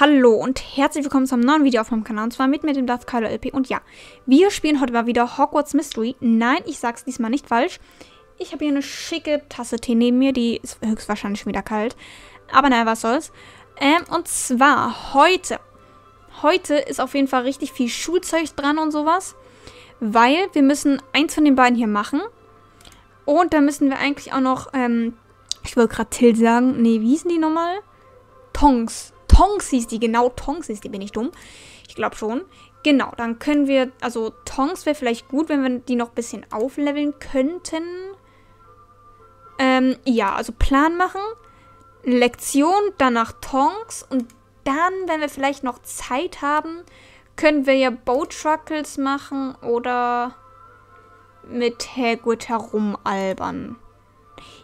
Hallo und herzlich willkommen zum neuen Video auf meinem Kanal und zwar mit dem Darth Kylo LP. Und ja, wir spielen heute mal wieder Hogwarts Mystery. Nein, ich sag's diesmal nicht falsch. Ich habe hier eine schicke Tasse Tee neben mir, die ist höchstwahrscheinlich schon wieder kalt. Aber naja, was soll's. Und zwar heute. Heute ist auf jeden Fall richtig viel Schulzeug dran und sowas. Weil wir müssen eins von den beiden hier machen. Und dann müssen wir eigentlich auch noch, ich wollte gerade Till sagen, nee, wie hießen die nochmal? Tonks. Tonks hieß die, genau, Tonks hieß die, bin ich dumm? Ich glaube schon. Genau, dann können wir, also Tonks wäre vielleicht gut, wenn wir die noch ein bisschen aufleveln könnten. Ja, also Plan machen, Lektion, danach Tonks und dann, wenn wir vielleicht noch Zeit haben, können wir ja Bowtruckles machen oder mit Hagrid herumalbern.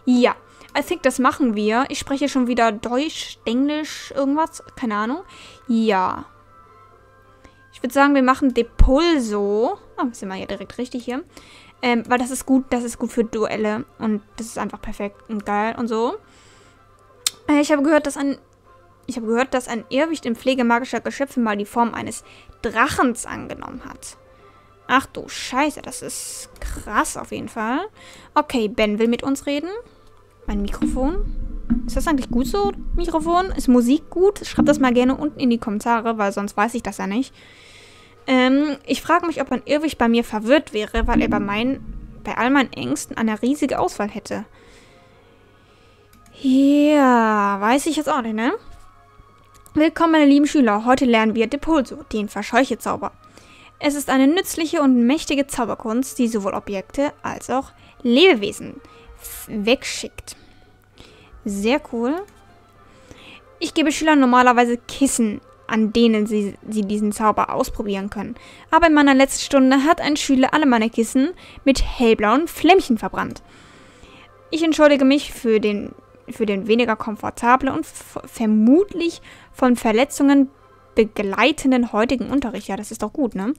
Ja. I think, das machen wir. Ich spreche schon wieder Deutsch, Englisch, irgendwas. Keine Ahnung. Ja. Ich würde sagen, wir machen Depulso. Ah, sind wir ja direkt richtig hier. Weil das ist gut für Duelle. Und das ist einfach perfekt und geil und so. Ich habe gehört, dass ein Irrwicht in Pflege magischer Geschöpfe mal die Form eines Drachens angenommen hat. Ach du Scheiße, das ist krass auf jeden Fall. Okay, Ben will mit uns reden. Mein Mikrofon. Ist das eigentlich gut so, Mikrofon? Ist Musik gut? Schreibt das mal gerne unten in die Kommentare, weil sonst weiß ich das ja nicht. Ich frage mich, ob ein Irrwicht bei mir verwirrt wäre, weil er bei all meinen Ängsten eine riesige Auswahl hätte. Ja, weiß ich jetzt auch nicht, ne? Willkommen, meine lieben Schüler. Heute lernen wir Depulso, den Verscheuche-Zauber. Es ist eine nützliche und mächtige Zauberkunst, die sowohl Objekte als auch Lebewesen wegschickt. Sehr cool. Ich gebe Schülern normalerweise Kissen, an denen sie diesen Zauber ausprobieren können. Aber in meiner letzten Stunde hat ein Schüler alle meine Kissen mit hellblauen Flämmchen verbrannt. Ich entschuldige mich für den weniger komfortable und vermutlich von Verletzungen begleitenden heutigen Unterricht. Ja, das ist doch gut, ne?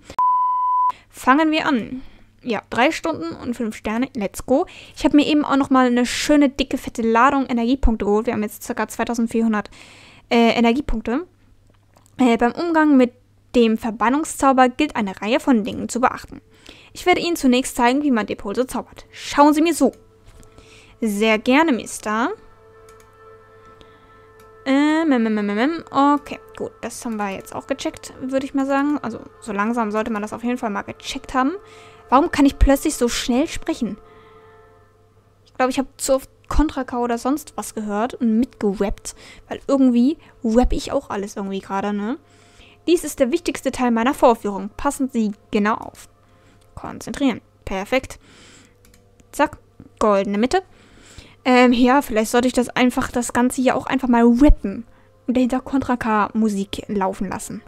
Fangen wir an. Ja, 3 Stunden und 5 Sterne. Let's go. Ich habe mir eben auch nochmal eine schöne, dicke, fette Ladung Energiepunkte geholt. Wir haben jetzt ca. 2400 Energiepunkte. Beim Umgang mit dem Verbannungszauber gilt eine Reihe von Dingen zu beachten. Ich werde Ihnen zunächst zeigen, wie man Depulso zaubert. Schauen Sie mir so. Sehr gerne, Mister. Okay, gut. Das haben wir jetzt auch gecheckt, würde ich mal sagen. Also, so langsam sollte man das auf jeden Fall mal gecheckt haben. Warum kann ich plötzlich so schnell sprechen? Ich glaube, ich habe zu oft Kontra K oder sonst was gehört und mitgerappt. Weil irgendwie rappe ich auch alles irgendwie gerade, ne? Dies ist der wichtigste Teil meiner Vorführung. Passen Sie genau auf. Konzentrieren. Perfekt. Zack. Goldene Mitte. Ja, vielleicht sollte ich das Ganze hier auch einfach mal rappen. Und dahinter Kontra K Musik laufen lassen.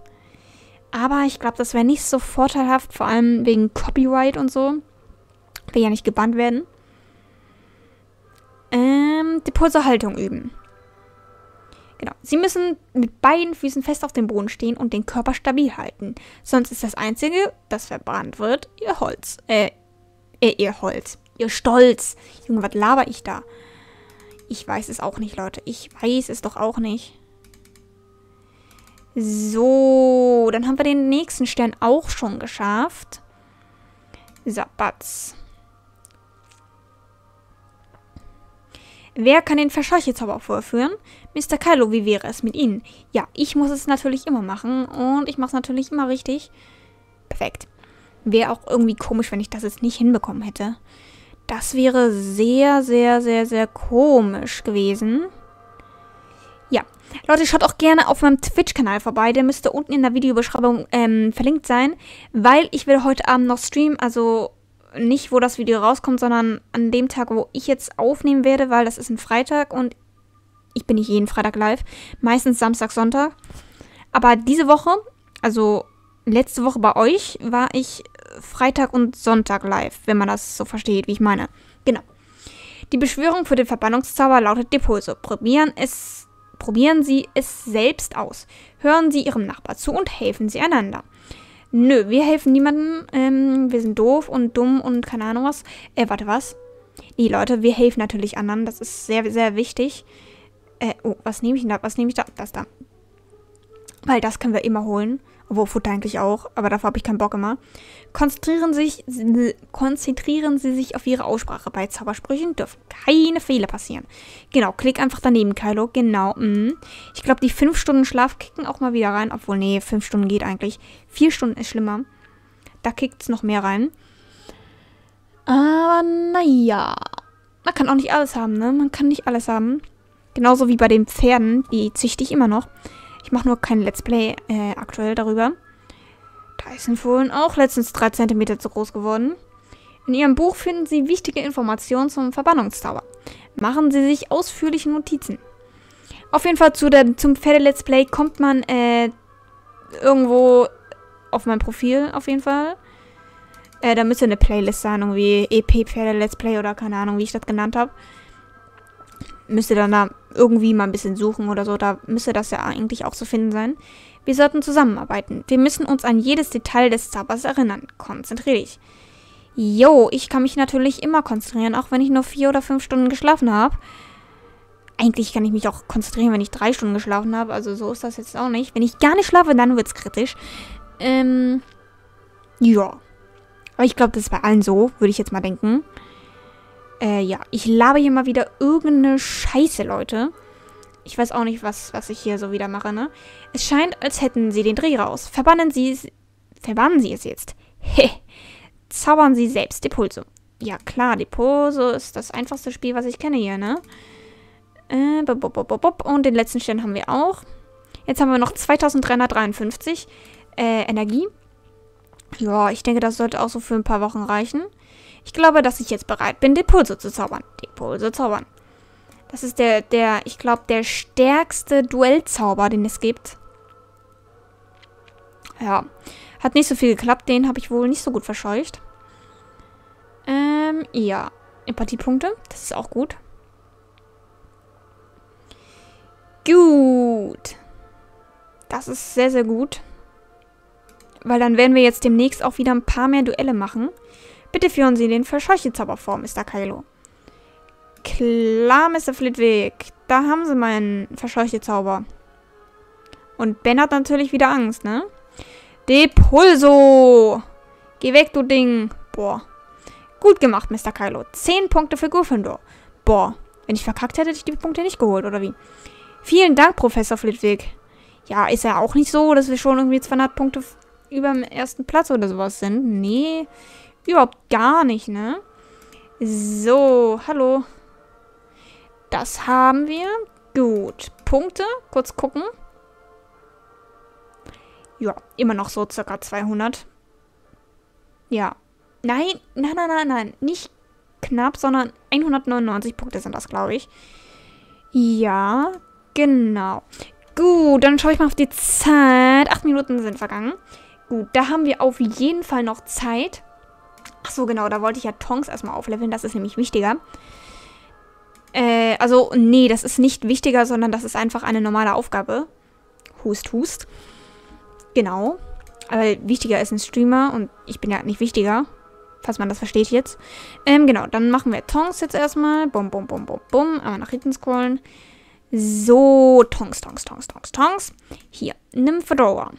Aber ich glaube, das wäre nicht so vorteilhaft, vor allem wegen Copyright und so. Will ja nicht gebannt werden. Depulso Haltung üben. Genau. Sie müssen mit beiden Füßen fest auf dem Boden stehen und den Körper stabil halten. Sonst ist das Einzige, das verbrannt wird, Ihr Holz. Ihr Stolz. Junge, was laber ich da? Ich weiß es auch nicht, Leute. Ich weiß es doch auch nicht. So, dann haben wir den nächsten Stern auch schon geschafft. Sabatz. Wer kann den Verscheuche-Zauber vorführen? Mr. Kylo, wie wäre es mit Ihnen? Ja, ich muss es natürlich immer machen und ich mache es natürlich immer richtig. Perfekt. Wäre auch irgendwie komisch, wenn ich das jetzt nicht hinbekommen hätte. Das wäre sehr, sehr, sehr, sehr komisch gewesen. Ja, Leute, schaut auch gerne auf meinem Twitch-Kanal vorbei. Der müsste unten in der Videobeschreibung verlinkt sein, weil ich will heute Abend noch streamen. Also nicht, wo das Video rauskommt, sondern an dem Tag, wo ich jetzt aufnehmen werde, weil das ist ein Freitag und ich bin nicht jeden Freitag live. Meistens Samstag, Sonntag. Aber diese Woche, also letzte Woche bei euch, war ich Freitag und Sonntag live, wenn man das so versteht, wie ich meine. Genau. Die Beschwörung für den Verbannungszauber lautet Depulso. Probieren Sie es selbst aus. Hören Sie Ihrem Nachbar zu und helfen Sie einander. Nö, wir helfen niemandem. Wir sind doof und dumm und keine Ahnung was. Warte, was? Nee, Leute, wir helfen natürlich anderen. Das ist sehr, sehr wichtig. Oh, was nehme ich denn da? Das da. weil das können wir immer holen. Obwohl Futter eigentlich auch, aber dafür habe ich keinen Bock immer. Konzentrieren Sie sich auf Ihre Aussprache. Bei Zaubersprüchen dürfen keine Fehler passieren. Genau, klick einfach daneben, Kylo. Genau. Ich glaube, die 5 Stunden Schlaf kicken auch mal wieder rein. Obwohl, nee, 5 Stunden geht eigentlich. 4 Stunden ist schlimmer. Da kickt es noch mehr rein. Aber naja. Man kann auch nicht alles haben, ne? Man kann nicht alles haben. Genauso wie bei den Pferden. Die züchte ich immer noch. Ich mache nur kein Let's Play aktuell darüber. Da ist ein Fohlen auch letztens 3 cm zu groß geworden. In Ihrem Buch finden Sie wichtige Informationen zum Verbannungszauber. Machen Sie sich ausführliche Notizen. Auf jeden Fall zum Pferde-Let's Play kommt man irgendwo auf mein Profil auf jeden Fall. Da müsste eine Playlist sein, irgendwie EP-Pferde-Let's Play oder keine Ahnung, wie ich das genannt habe. Müsste dann da irgendwie mal ein bisschen suchen oder so. Da müsste das ja eigentlich auch zu finden sein. Wir sollten zusammenarbeiten. Wir müssen uns an jedes Detail des Zaubers erinnern. Konzentriere dich. Jo, ich kann mich natürlich immer konzentrieren, auch wenn ich nur 4 oder 5 Stunden geschlafen habe. Eigentlich kann ich mich auch konzentrieren, wenn ich 3 Stunden geschlafen habe. Also so ist das jetzt auch nicht. Wenn ich gar nicht schlafe, dann wird's kritisch. Ja. Aber ich glaube, das ist bei allen so, würde ich jetzt mal denken. Ja, ich laber hier mal wieder irgendeine Scheiße, Leute. Ich weiß auch nicht, was ich hier so wieder mache, ne? Es scheint, als hätten sie den Dreh raus. Verbannen Sie es jetzt. He. Zaubern Sie selbst Depulso. Ja, klar, Depulso ist das einfachste Spiel, was ich kenne hier, ne? Und den letzten Stern haben wir auch. Jetzt haben wir noch 2353 Energie. Ja, ich denke, das sollte auch so für ein paar Wochen reichen. Ich glaube, dass ich jetzt bereit bin, Depulso zu zaubern. Depulso zaubern. Das ist ich glaube, der stärkste Duellzauber, den es gibt. Ja. Hat nicht so viel geklappt. Den habe ich wohl nicht so gut verscheucht. Ja. Empathiepunkte. Das ist auch gut. Gut. Das ist sehr, sehr gut. Weil dann werden wir jetzt demnächst auch wieder ein paar mehr Duelle machen. Bitte führen Sie den Verscheuche-Zauber vor, Mr. Kylo. Klar, Mr. Flitwick. Da haben Sie meinen Verscheuche-Zauber. Und Ben hat natürlich wieder Angst, ne? Depulso! Geh weg, du Ding! Boah. Gut gemacht, Mr. Kylo. 10 Punkte für Gryffindor. Boah. Wenn ich verkackt hätte, hätte ich die Punkte nicht geholt, oder wie? Vielen Dank, Professor Flitwick. Ja, ist ja auch nicht so, dass wir schon irgendwie 200 Punkte über dem ersten Platz oder sowas sind. Nee. Überhaupt gar nicht, ne? So, hallo. Das haben wir. Gut. Punkte. Kurz gucken. Ja, immer noch so circa 200. Ja. Nein, nein, nein, nein, nein. Nicht knapp, sondern 199 Punkte sind das, glaube ich. Ja, genau. Gut, dann schaue ich mal auf die Zeit. 8 Minuten sind vergangen. Gut, da haben wir auf jeden Fall noch Zeit. Ach so, genau, da wollte ich ja Tonks erstmal aufleveln. Das ist nämlich wichtiger. Also, nee, das ist nicht wichtiger, sondern das ist einfach eine normale Aufgabe. Hust, hust. Genau. Aber wichtiger ist ein Streamer und ich bin ja nicht wichtiger. Falls man das versteht jetzt. Genau, dann machen wir Tonks jetzt erstmal. Bum, bum, bum, bum, bum. Einmal nach hinten scrollen. So, Tonks, Tonks, Tonks, Tonks, Tonks. Hier, Nymphadora.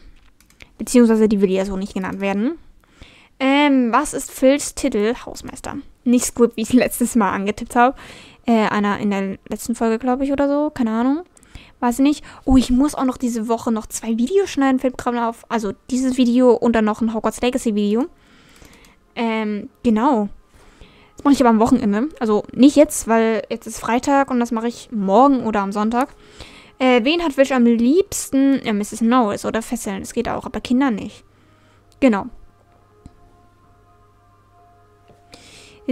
Beziehungsweise die will ja so nicht genannt werden. Was ist Phils Titel? Hausmeister. Nicht Squib, wie ich letztes Mal angetippt habe. Einer in der letzten Folge, glaube ich, oder so. Keine Ahnung. Weiß ich nicht. Oh, ich muss auch noch diese Woche noch 2 Videos schneiden. Fällt gerade auf. Also dieses Video und dann noch ein Hogwarts Legacy Video. Genau. Das mache ich aber am Wochenende. Also nicht jetzt, weil jetzt ist Freitag und das mache ich morgen oder am Sonntag. Wen hat Wish am liebsten? Ja, Mrs. Norris oder Fesseln. Das geht auch, aber Kinder nicht. Genau.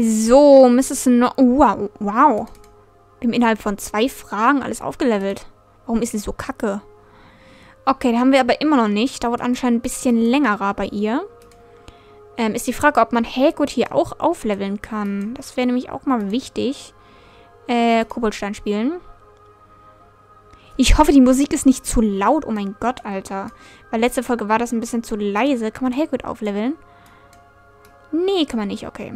So, Mrs. No... Wow, wow. Wir haben innerhalb von 2 Fragen alles aufgelevelt. Warum ist sie so kacke? Okay, den haben wir aber immer noch nicht. Dauert anscheinend ein bisschen längerer bei ihr. Ist die Frage, ob man Hagrid hier auch aufleveln kann. Das wäre nämlich auch mal wichtig. Koboldstein spielen. Ich hoffe, die Musik ist nicht zu laut. Oh mein Gott, Alter. Weil letzte Folge war das ein bisschen zu leise. Kann man Hagrid aufleveln? Nee, kann man nicht. Okay.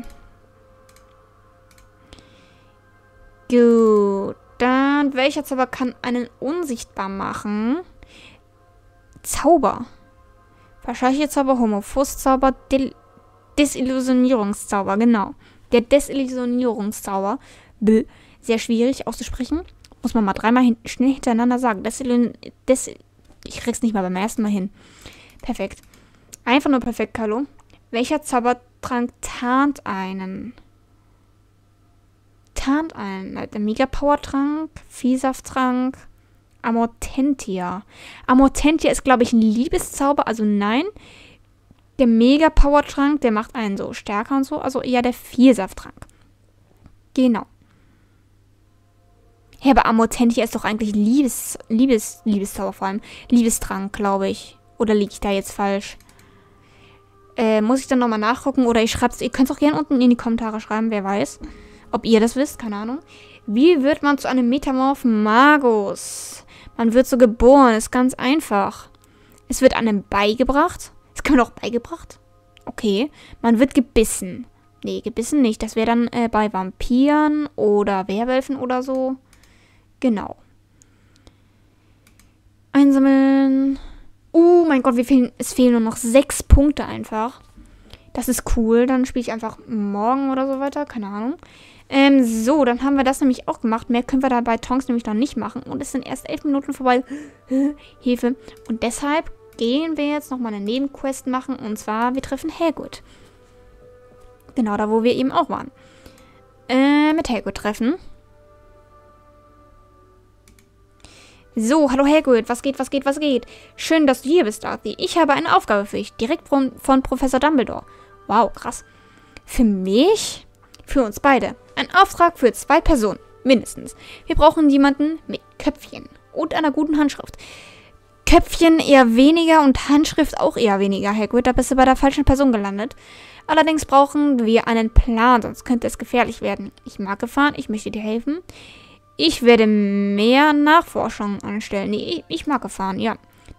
Gut, dann welcher Zauber kann einen unsichtbar machen? Zauber. Verscheuche-Zauber, Homophos-Zauber, Desillusionierungszauber, genau. Der Desillusionierungszauber, sehr schwierig auszusprechen. Muss man mal dreimal schnell hintereinander sagen. Ich krieg's nicht mal beim ersten Mal hin. Perfekt. Einfach nur perfekt, Carlo. Welcher Zaubertrank tarnt einen? Tarnt einen. Der Megapower-Trank, Vielsaft-Trank, Amortentia. Amortentia ist, glaube ich, ein Liebeszauber, also nein. Der Megapower-Trank, der macht einen so stärker und so, also eher der Vielsaft-Trank. Genau. Hä, aber Amortentia ist doch eigentlich Liebeszauber vor allem. Liebestrank, glaube ich. Oder liege ich da jetzt falsch? Muss ich dann nochmal nachgucken? Oder ich schreibe es. Ihr könnt es auch gerne unten in die Kommentare schreiben, wer weiß. Ob ihr das wisst, keine Ahnung. Wie wird man zu einem metamorphen Magus? Man wird so geboren, ist ganz einfach. Es wird einem beigebracht. Es kann man auch beigebracht? Okay. Man wird gebissen. Nee, gebissen nicht. Das wäre dann bei Vampiren oder Werwölfen oder so. Genau. Einsammeln. Oh mein Gott, es fehlen nur noch 6 Punkte einfach. Das ist cool. Dann spiele ich einfach morgen oder so weiter. Keine Ahnung. So, dann haben wir das nämlich auch gemacht. Mehr können wir da bei Tonks nämlich noch nicht machen. Und es sind erst 11 Minuten vorbei. Hilfe. Und deshalb gehen wir jetzt nochmal eine Nebenquest machen. Und zwar, wir treffen Hagrid. Genau, da wo wir eben auch waren. Mit Hagrid treffen. So, hallo Hagrid, was geht? Schön, dass du hier bist, Dorothy. Ich habe eine Aufgabe für dich, direkt von Professor Dumbledore. Wow, krass. Für mich? Für uns beide. Ein Auftrag für 2 Personen, mindestens. Wir brauchen jemanden mit Köpfchen und einer guten Handschrift. Köpfchen eher weniger und Handschrift auch eher weniger, Hagrid, da bist du bei der falschen Person gelandet. Allerdings brauchen wir einen Plan, sonst könnte es gefährlich werden. Ich mag Gefahren, ich möchte dir helfen. Ich werde mehr Nachforschungen anstellen. Nee, ich mag Gefahren, ja.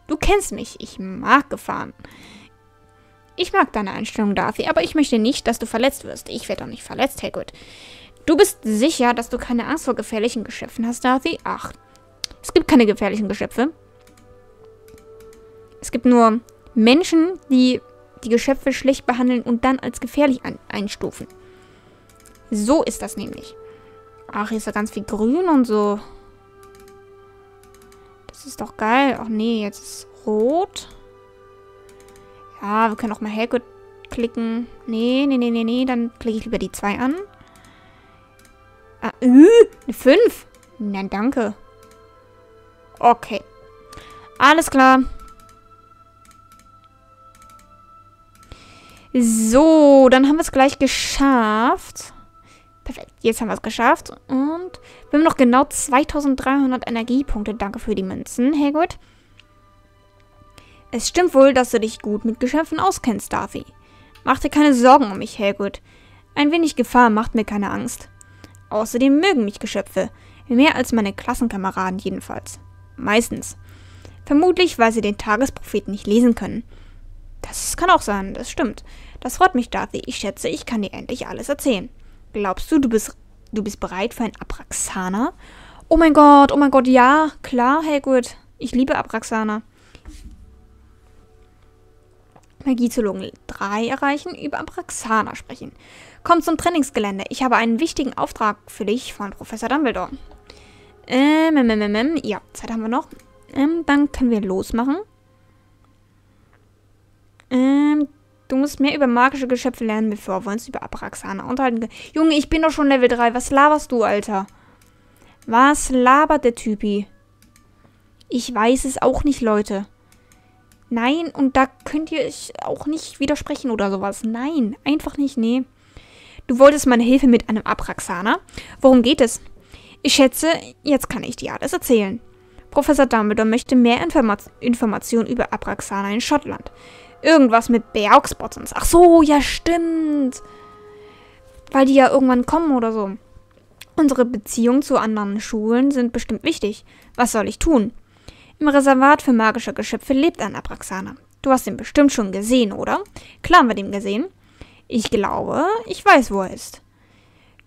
Du kennst mich, ich mag Gefahren. Ich mag deine Einstellung, Darcy, aber ich möchte nicht, dass du verletzt wirst. Ich werde doch nicht verletzt, Hagrid. Du bist sicher, dass du keine Angst vor gefährlichen Geschöpfen hast, Darcy? Ach, es gibt keine gefährlichen Geschöpfe. Es gibt nur Menschen, die die Geschöpfe schlecht behandeln und dann als gefährlich einstufen. So ist das nämlich. Ach, hier ist ja ganz viel grün und so. Das ist doch geil. Ach nee, jetzt ist rot. Ja, wir können auch mal Hagrid klicken. Nee. Dann klicke ich lieber die 2 an. Ah, eine 5. Nein, danke. Okay. Alles klar. So, dann haben wir es gleich geschafft. Perfekt, jetzt haben wir es geschafft. Und wir haben noch genau 2300 Energiepunkte. Danke für die Münzen, Hagrid. Es stimmt wohl, dass du dich gut mit Geschöpfen auskennst, Darcy. Mach dir keine Sorgen um mich, Hagrid. Ein wenig Gefahr macht mir keine Angst. Außerdem mögen mich Geschöpfe. Mehr als meine Klassenkameraden jedenfalls. Meistens. Vermutlich, weil sie den Tagespropheten nicht lesen können. Das kann auch sein, das stimmt. Das freut mich, Darcy. Ich schätze, ich kann dir endlich alles erzählen. Glaubst du, du bist bereit für einen Abraxaner? Oh mein Gott, ja, klar, Hagrid. Ich liebe Abraxaner. Magiezologen 3 erreichen, über Abraxaner sprechen. Komm zum Trainingsgelände. Ich habe einen wichtigen Auftrag für dich von Professor Dumbledore. Ja, Zeit haben wir noch. Dann können wir losmachen. Du musst mehr über magische Geschöpfe lernen, bevor wir uns über Abraxaner unterhalten. Junge, ich bin doch schon Level 3. Was laberst du, Alter? Was labert der Typi? Ich weiß es auch nicht, Leute. Nein, und da könnt ihr euch auch nicht widersprechen oder sowas. Nein, einfach nicht, nee. Du wolltest meine Hilfe mit einem Abraxaner? Worum geht es? Ich schätze, jetzt kann ich dir alles erzählen. Professor Dumbledore möchte mehr Informationen über Abraxaner in Schottland. Irgendwas mit Beauxpotons. Ach so, ja stimmt. Weil die ja irgendwann kommen oder so. Unsere Beziehungen zu anderen Schulen sind bestimmt wichtig. Was soll ich tun? Im Reservat für magische Geschöpfe lebt ein Abraxaner. Du hast ihn bestimmt schon gesehen, oder? Klar haben wir den gesehen. Ich glaube, ich weiß, wo er ist.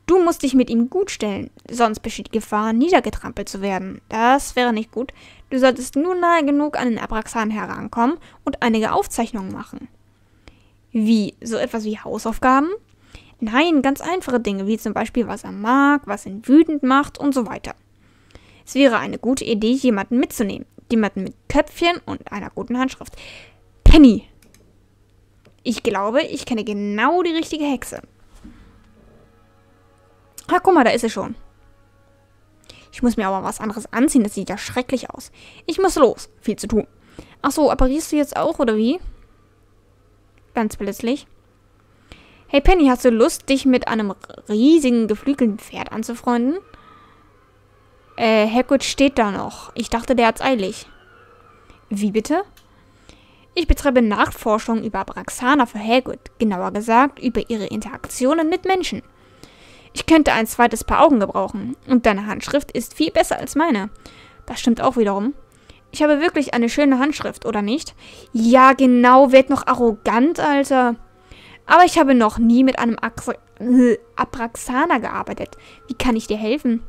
Du musst dich mit ihm gut stellen, sonst besteht die Gefahr, niedergetrampelt zu werden. Das wäre nicht gut. Du solltest nur nahe genug an den Abraxan herankommen und einige Aufzeichnungen machen. Wie? So etwas wie Hausaufgaben? Nein, ganz einfache Dinge, wie zum Beispiel, was er mag, was ihn wütend macht und so weiter. Es wäre eine gute Idee, jemanden mitzunehmen. Jemanden mit Köpfchen und einer guten Handschrift. Penny! Ich glaube, ich kenne genau die richtige Hexe. Ach, guck mal, da ist sie schon. Ich muss mir aber was anderes anziehen, das sieht ja schrecklich aus. Ich muss los, viel zu tun. Achso, apparierst du jetzt auch, oder wie? Ganz plötzlich. Hey Penny, hast du Lust, dich mit einem riesigen, geflügelten Pferd anzufreunden? Hagrid steht da noch. Ich dachte, der hat's eilig. Wie bitte? Ich betreibe Nachforschung über Abraxaner für Hagrid. Genauer gesagt, über ihre Interaktionen mit Menschen. Ich könnte ein zweites Paar Augen gebrauchen. Und deine Handschrift ist viel besser als meine. Das stimmt auch wiederum. Ich habe wirklich eine schöne Handschrift, oder nicht? Ja, genau. Werd noch arrogant, Alter. Aber ich habe noch nie mit einem Abraxaner gearbeitet. Wie kann ich dir helfen?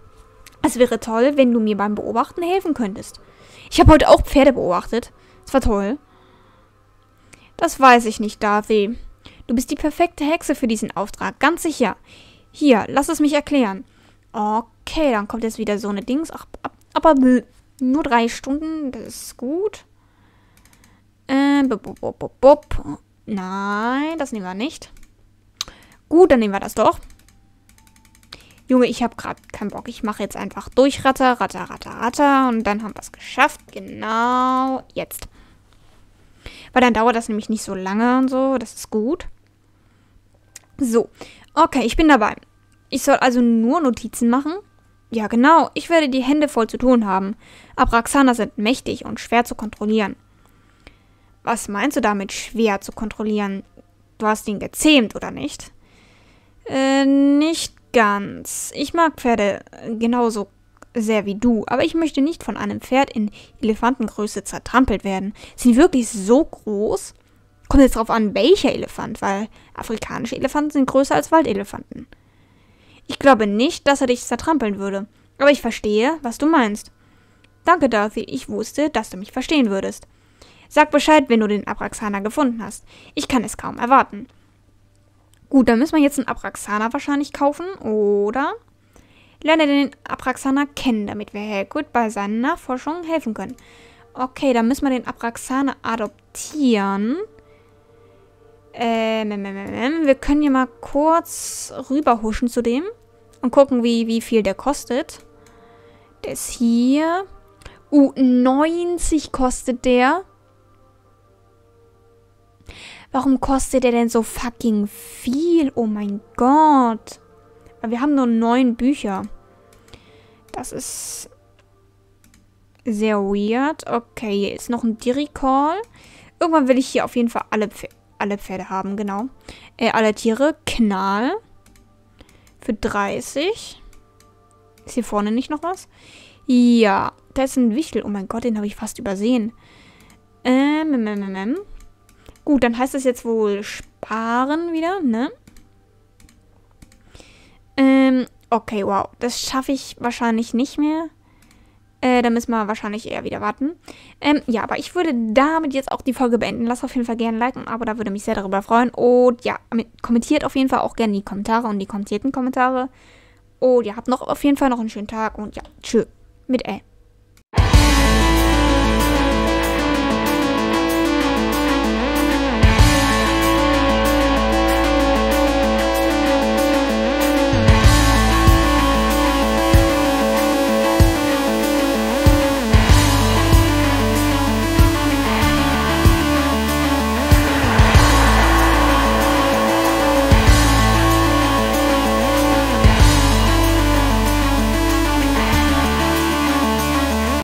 Es wäre toll, wenn du mir beim Beobachten helfen könntest. Ich habe heute auch Pferde beobachtet. Das war toll. Das weiß ich nicht, Darcy. Du bist die perfekte Hexe für diesen Auftrag, ganz sicher. Hier, lass es mich erklären. Okay, dann kommt jetzt wieder so eine Dings. Ach, aber nur 3 Stunden, das ist gut. Nein, das nehmen wir nicht. Gut, dann nehmen wir das doch. Junge, ich habe gerade keinen Bock. Ich mache jetzt einfach durch. Ratter, ratter, ratter, ratter. Und dann haben wir es geschafft. Genau jetzt. Weil dann dauert das nämlich nicht so lange und so. Das ist gut. So. Okay, ich bin dabei. Ich soll also nur Notizen machen? Ja, genau. Ich werde die Hände voll zu tun haben. Abraxaner sind mächtig und schwer zu kontrollieren. Was meinst du damit, schwer zu kontrollieren? Du hast ihn gezähmt, oder nicht? Nicht ganz. Ich mag Pferde genauso sehr wie du, aber ich möchte nicht von einem Pferd in Elefantengröße zertrampelt werden. Sind die wirklich so groß? Kommt jetzt drauf an, welcher Elefant, weil afrikanische Elefanten sind größer als Waldelefanten. Ich glaube nicht, dass er dich zertrampeln würde, aber ich verstehe, was du meinst. Danke, Dorothy, ich wusste, dass du mich verstehen würdest. Sag Bescheid, wenn du den Abraxaner gefunden hast. Ich kann es kaum erwarten. Gut, dann müssen wir jetzt einen Abraxaner wahrscheinlich kaufen, oder? Lerne den Abraxaner kennen, damit wir Hagrid bei seinen Nachforschungen helfen können. Okay, dann müssen wir den Abraxaner adoptieren. Wir können hier mal kurz rüberhuschen zu dem und gucken, wie viel der kostet. Der ist hier. 90 kostet der. Warum kostet der denn so fucking viel? Oh mein Gott. Weil wir haben nur 9 Bücher. Das ist sehr weird. Okay, hier ist noch ein Diricall. Irgendwann will ich hier auf jeden Fall alle Pferde haben, genau. Alle Tiere. Knall. Für 30. Ist hier vorne nicht noch was? Ja, da ist ein Wichtel. Oh mein Gott, den habe ich fast übersehen. Gut, dann heißt es jetzt wohl sparen wieder, ne? Okay, wow. Das schaffe ich wahrscheinlich nicht mehr. Da müssen wir wahrscheinlich eher wieder warten. Ja, aber ich würde damit jetzt auch die Folge beenden. Lasst auf jeden Fall gerne liken, aber da würde mich sehr darüber freuen. Und ja, kommentiert auf jeden Fall auch gerne die Kommentare und die kommentierten Kommentare. Und ja, habt auf jeden Fall noch einen schönen Tag und ja, tschö mit L.